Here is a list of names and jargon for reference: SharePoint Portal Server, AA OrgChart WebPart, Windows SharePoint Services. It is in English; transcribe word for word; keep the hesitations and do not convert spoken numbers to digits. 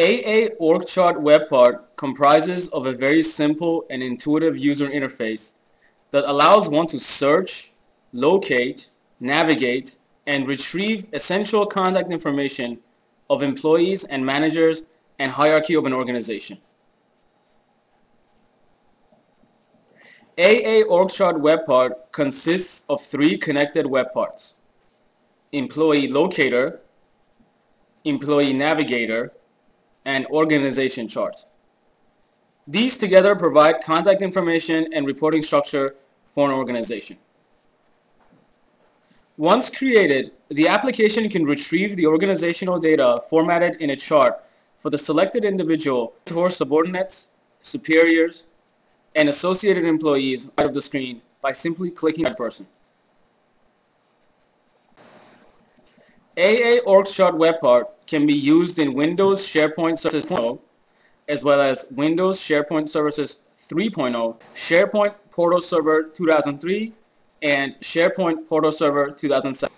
A A OrgChart WebPart comprises of a very simple and intuitive user interface that allows one to search, locate, navigate, and retrieve essential contact information of employees and managers and hierarchy of an organization. A A OrgChart WebPart consists of three connected web parts: Employee Locator, Employee Navigator, and Organization Chart. These together provide contact information and reporting structure for an organization. Once created, the application can retrieve the organizational data formatted in a chart for the selected individual or subordinates, superiors, and associated employees out of the screen by simply clicking that person. A A OrgChart WebPart can be used in Windows SharePoint Services two point oh, as well as Windows SharePoint Services three point oh, SharePoint Portal Server two thousand three, and SharePoint Portal Server two thousand seven.